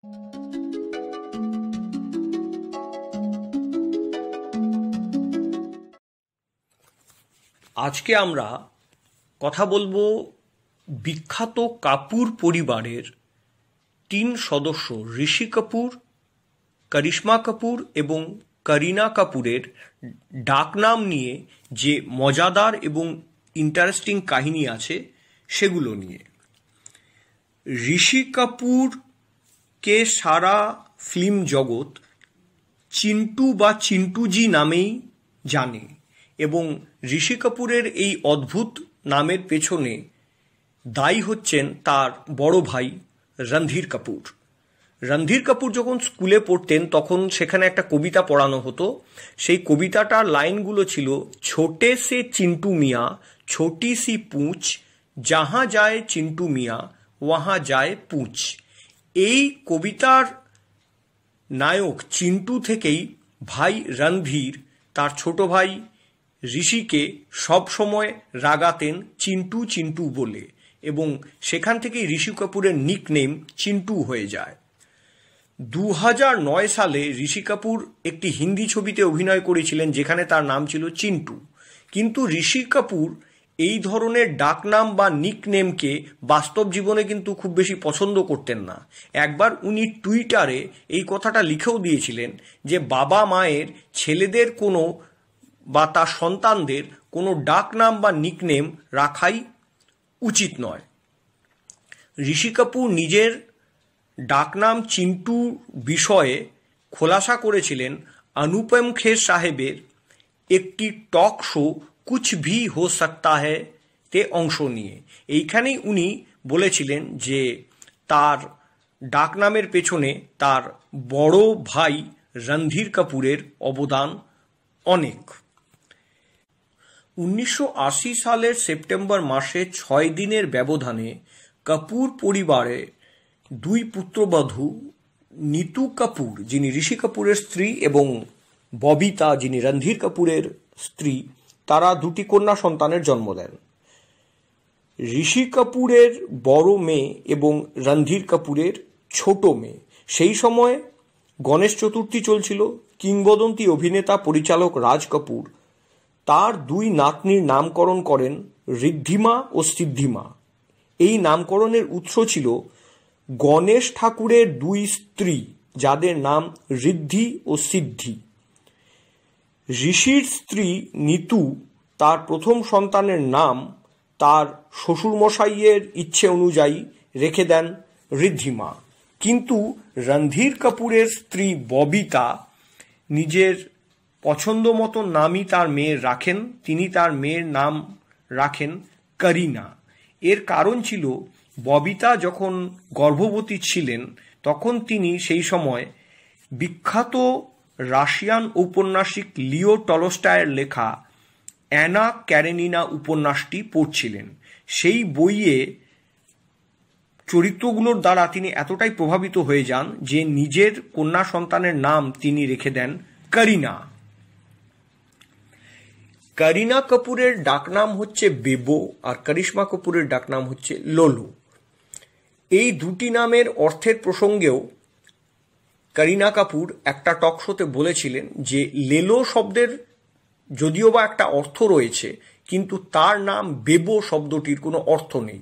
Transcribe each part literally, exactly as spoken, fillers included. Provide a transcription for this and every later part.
আজকে আমরা কথা বলবো বিখ্যাত কাপুর পরিবারের তিন সদস্য ঋষি কাপুর, করিশ্মা কাপুর এবং করিনা কাপুরের ডাকনাম নিয়ে যে মজাদার এবং ইন্টারেস্টিং কাহিনী আছে সেগুলো নিয়ে। ঋষি কাপুরকে সারা ফিল্ম জগৎ চিন্টু বা চিন্টুজি নামেই জানে এবং ঋষি কাপুরের এই অদ্ভুত নামের পেছনে দায়ী হচ্ছেন তার বড় ভাই রণধীর কাপুর। রণধীর কাপুর যখন স্কুলে পড়তেন তখন সেখানে একটা কবিতা পড়ানো হতো। সেই কবিতাটার লাইনগুলো ছিল, ছোটে সে চিন্টু মিয়া ছোটি সি পুঁচ, যাহা যায় চিন্টু মিয়া ওয়াহা যায় পুঁচ। এই কবিতার নায়ক চিন্টু থেকেই ভাই রণধীর তার ছোট ভাই ঋষিকে সবসময় রাগাতেন চিন্টু চিন্টু বলে, এবং সেখান থেকেই ঋষি কাপুরের নিকনেম চিন্টু হয়ে যায়। দু হাজার নয় সালে ঋষি কাপুর একটি হিন্দি ছবিতে অভিনয় করেছিলেন যেখানে তার নাম ছিল চিন্টু, কিন্তু ঋষি কাপুর এই ধরনের ডাকনাম বা নিকনেমকে বাস্তব জীবনে কিন্তু খুব বেশি পছন্দ করতেন না। একবার উনি টুইটারে এই কথাটা লিখেও দিয়েছিলেন যে বাবা মায়ের ছেলেদের কোনো বা তার সন্তানদের কোনো ডাকনাম বা নিকনেম রাখাই উচিত নয়। ঋষি কাপুর নিজের ডাকনাম চিন্টুর বিষয়ে খোলাসা করেছিলেন অনুপম খের সাহেবের একটি টক শো কুছ ভি হো সকতা হ্যায় তে অংশ নিয়ে। এইখানেই উনি বলেছিলেন যে তার ডাকনামের পেছনে তার বড় ভাই রণধীর কাপুরের অবদান অনেক। উনিশশো আশি সালের সেপ্টেম্বর মাসে ছয় দিনের ব্যবধানে কাপুর পরিবারে দুই পুত্রবধূ নীতু কাপুর, যিনি ঋষি কাপুরের স্ত্রী, এবং ববিতা, যিনি রণধীর কাপুরের স্ত্রী, তারা দুটি কন্যা সন্তানের জন্ম দেন। ঋষি কাপুরের বড় মেয়ে এবং রণধীর কাপুরের ছোট মেয়ে। সেই সময় গণেশ চতুর্থী চলছিল। কিংবদন্তী অভিনেতা পরিচালক রাজ কাপুর তার দুই নাতনির নামকরণ করেন ঋদ্ধিমা ও সিদ্ধিমা। এই নামকরণের উৎস ছিল গণেশ ঠাকুরের দুই স্ত্রী যাদের নাম ঋদ্ধি ও সিদ্ধি। ঋষির স্ত্রী নীতু তার প্রথম সন্তানের নাম তার শ্বশুরমশাইয়ের ইচ্ছে অনুযায়ী রেখে দেন ঋদ্ধিমা, কিন্তু রণধীর কাপুরের স্ত্রী ববিতা নিজের পছন্দ মতো নামই তার মেয়ের রাখেন। তিনি তার মেয়ের নাম রাখেন করিনা। এর কারণ ছিল ববিতা যখন গর্ভবতী ছিলেন তখন তিনি সেই সময় বিখ্যাত রাশিয়ান ঔপন্যাসিক লিও টলস্টয়ের লেখা অ্যানা ক্যারেনিনা উপন্যাসটি পড়ছিলেন। সেই বইয়ে চরিত্রগুলোর দ্বারা তিনি এতটাই প্রভাবিত হয়ে যান যে নিজের কন্যা সন্তানের নাম তিনি রেখে দেন করিনা। করিনা কাপুরের ডাকনাম হচ্ছে বেবো আর করিশ্মা কাপুরের ডাকনাম হচ্ছে লোলো। এই দুটি নামের অর্থের প্রসঙ্গেও করিনা কাপুর একটা টক শোতে বলেছিলেন যে লেলো শব্দের যদিও বা একটা অর্থ রয়েছে কিন্তু তার নাম বেবো শব্দটির কোনো অর্থ নেই।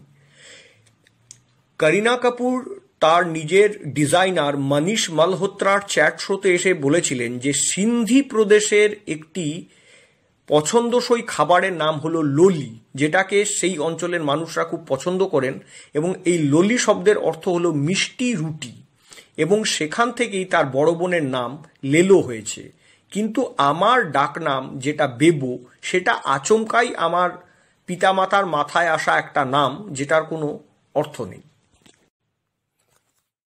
করিনা কাপুর তার নিজের ডিজাইনার মনীশ মালহোত্রার চ্যাট শোতে এসে বলেছিলেন যে সিন্ধি প্রদেশের একটি পছন্দসই খাবারের নাম হলো লোলি, যেটাকে সেই অঞ্চলের মানুষরা খুব পছন্দ করেন, এবং এই লোলি শব্দের অর্থ হলো মিষ্টি রুটি, এবং সেখান থেকেই তার বড় বোনের নাম লেলো হয়েছে। কিন্তু আমার ডাকনাম যেটা বেবো সেটা আচমকাই আমার পিতামাতার মাথায় আসা একটা নাম যেটার কোনো অর্থ নেই।